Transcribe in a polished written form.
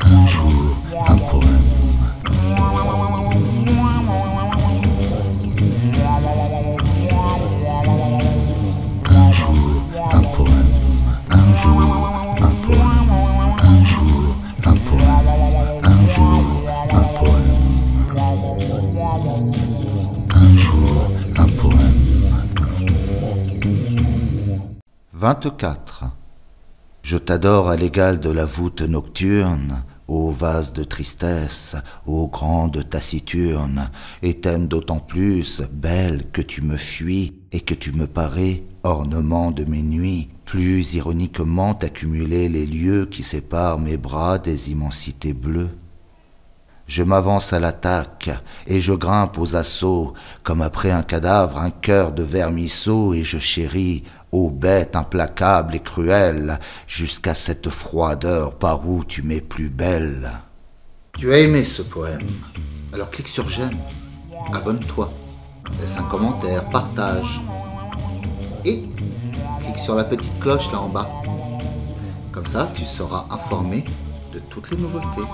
Un jour, un poème. Un jour, un poème. Un jour, un poème. Un jour, un poème. Un jour, un poème. Un jour, un poème. 24. Je t'adore à l'égal de la voûte nocturne, ô vase de tristesse, ô grande taciturne, et t'aime d'autant plus, belle, que tu me fuis, et que tu me parais, ornement de mes nuits, plus ironiquement t'accumuler les lieux qui séparent mes bras des immensités bleues. Je m'avance à l'attaque, et je grimpe aux assauts, comme après un cadavre, un cœur de vermisseau, et je chéris, ô bête implacable et cruelle, jusqu'à cette froideur par où tu m'es plus belle. Tu as aimé ce poème, alors clique sur j'aime, abonne-toi, laisse un commentaire, partage, et clique sur la petite cloche là en bas. Comme ça, tu seras informé de toutes les nouveautés.